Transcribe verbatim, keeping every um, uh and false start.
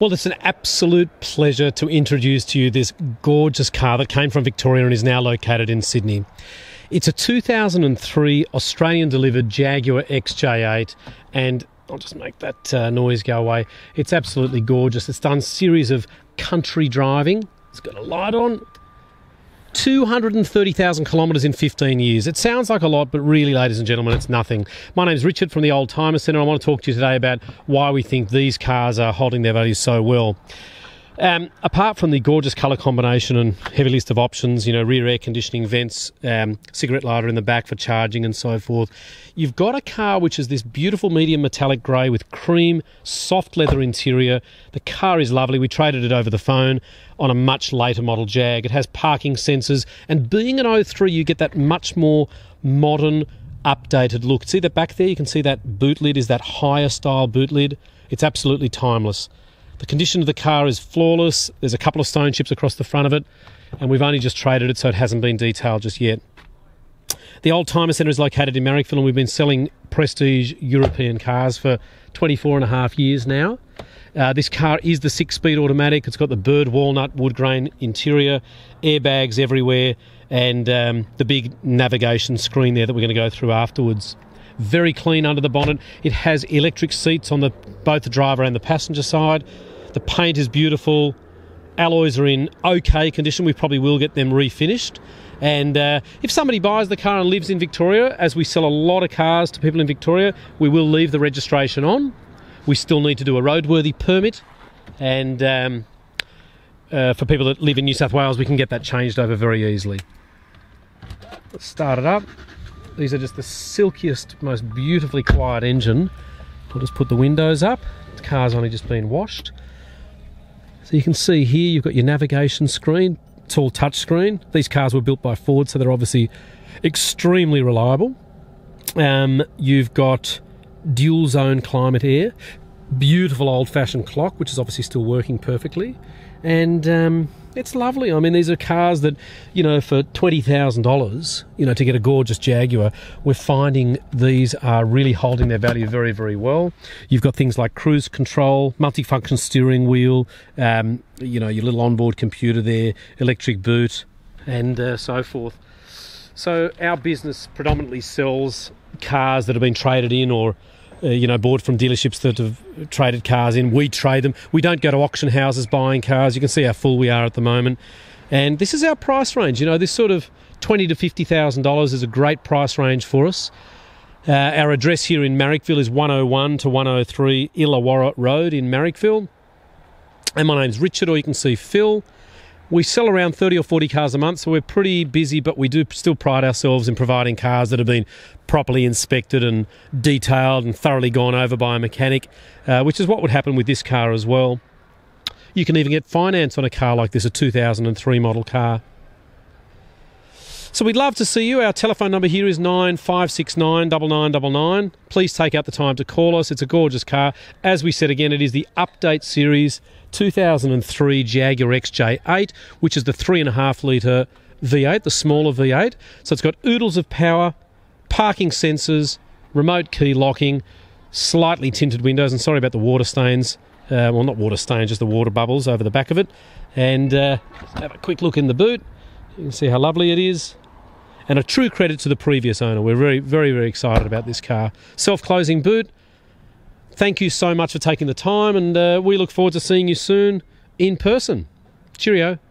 Well, it's an absolute pleasure to introduce to you this gorgeous car that came from Victoria and is now located in Sydney. It's a two thousand three Australian-delivered Jaguar X J eight, and I'll just make that uh, noise go away. It's absolutely gorgeous. It's done a series of country driving. It's got a light on. two hundred thirty thousand kilometres in fifteen years. It sounds like a lot, but really, ladies and gentlemen, it's nothing. My name's Richard from the Oldtimer Centre. I want to talk to you today about why we think these cars are holding their value so well. Um, apart from the gorgeous colour combination and heavy list of options, you know, rear air conditioning, vents, um, cigarette lighter in the back for charging and so forth, you've got a car which is this beautiful medium metallic grey with cream, soft leather interior. The car is lovely. We traded it over the phone on a much later model Jag. It has parking sensors, and being an oh three, you get that much more modern, updated look. See the back there? You can see that boot lid is that higher style boot lid. It's absolutely timeless. The condition of the car is flawless. There's a couple of stone chips across the front of it, and we've only just traded it, so it hasn't been detailed just yet. The Oldtimer Centre is located in Marrickville, and we've been selling prestige European cars for twenty-four and a half years now. Uh, this car is the six-speed automatic. It's got the bird walnut wood grain interior, airbags everywhere, and um, the big navigation screen there that we're going to go through afterwards. Very clean under the bonnet. It has electric seats on the both the driver and the passenger side. The paint is beautiful. Alloys are in okay condition. We probably will get them refinished. And uh, if somebody buys the car and lives in Victoria, as we sell a lot of cars to people in Victoria, we will leave the registration on. We still need to do a roadworthy permit. And um, uh, for people that live in New South Wales, we can get that changed over very easily. Let's start it up. These are just the silkiest, most beautifully quiet engine. I'll just put the windows up. The car's only just been washed. So you can see here you've got your navigation screen. It's all touch screen. These cars were built by Ford, so they're obviously extremely reliable. Um, you've got dual zone climate air. Beautiful old-fashioned clock, which is obviously still working perfectly. And um, it's lovely. I mean, these are cars that, you know, for twenty thousand dollars, you know, to get a gorgeous Jaguar, we're finding these are really holding their value very, very well. You've got things like cruise control, multifunction steering wheel, um, you know, your little onboard computer there, electric boot, and uh, so forth. So our business predominantly sells cars that have been traded in or Uh, you know, bought from dealerships that have traded cars in. We trade them. We don't go to auction houses buying cars. You can see how full we are at the moment. And this is our price range. You know, this sort of twenty thousand dollars to fifty thousand dollars is a great price range for us. Uh, our address here in Marrickville is one oh one to one oh three Illawarra Road in Marrickville. And my name's Richard, or you can see Phil. We sell around thirty or forty cars a month, so we're pretty busy, but we do still pride ourselves in providing cars that have been properly inspected and detailed and thoroughly gone over by a mechanic, uh, which is what would happen with this car as well. You can even get finance on a car like this, a two thousand three model car. So we'd love to see you. Our telephone number here is nine five six nine nine nine nine nine. Please take out the time to call us. It's a gorgeous car. As we said again, it is the update series two thousand three Jaguar X J eight, which is the three point five litre V eight, the smaller V eight. So it's got oodles of power, parking sensors, remote key locking, slightly tinted windows, and sorry about the water stains. Uh, well, not water stains, just the water bubbles over the back of it. And uh, have a quick look in the boot. You can see how lovely it is. And a true credit to the previous owner. We're very, very, very excited about this car. Self-closing boot. Thank you so much for taking the time, and uh, we look forward to seeing you soon in person. Cheerio.